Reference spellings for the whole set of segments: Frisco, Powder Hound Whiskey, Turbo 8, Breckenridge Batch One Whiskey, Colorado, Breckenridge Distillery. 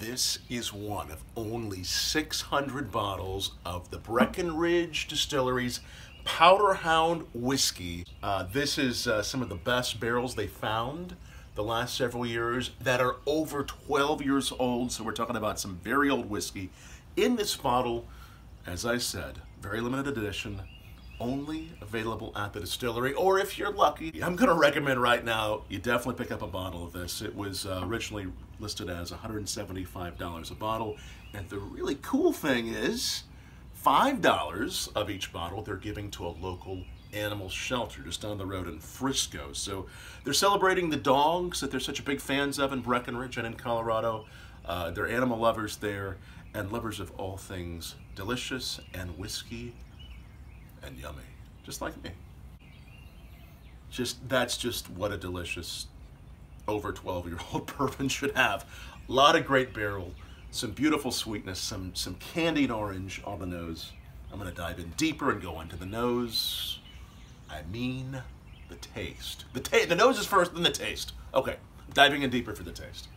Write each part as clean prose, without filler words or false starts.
This is one of only 600 bottles of the Breckenridge Distillery's Powder Hound Whiskey. This is some of the best barrels they found the last several years that are over 12 years old. So we're talking about some very old whiskey. In this bottle, as I said, very limited edition, only available at the distillery, or if you're lucky, I'm gonna recommend right now, you definitely pick up a bottle of this. It was originally listed as $175 a bottle, and the really cool thing is $5 of each bottle they're giving to a local animal shelter just down the road in Frisco. So they're celebrating the dogs that they're such big fans of in Breckenridge and in Colorado. They're animal lovers there, and lovers of all things delicious and whiskey and yummy, just like me. That's just what a delicious over 12-year-old bourbon should have. A lot of great barrel, some beautiful sweetness, some candied orange on the nose. I'm gonna dive in deeper and go into the nose. I mean the taste. The nose is first, then the taste. Okay, diving in deeper for the taste.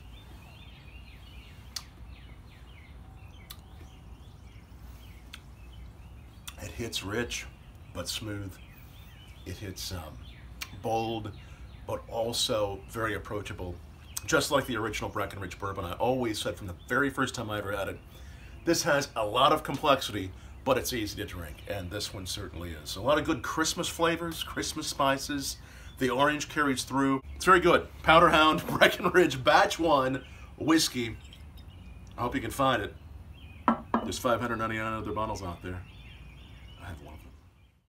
It hits rich, but smooth. It hits bold, but also very approachable. Just like the original Breckenridge bourbon, I always said from the very first time I ever had it, this has a lot of complexity, but it's easy to drink, and this one certainly is. A lot of good Christmas flavors, Christmas spices. The orange carries through. It's very good. Powder Hound Breckenridge Batch One Whiskey. I hope you can find it. There's 599 other bottles out there.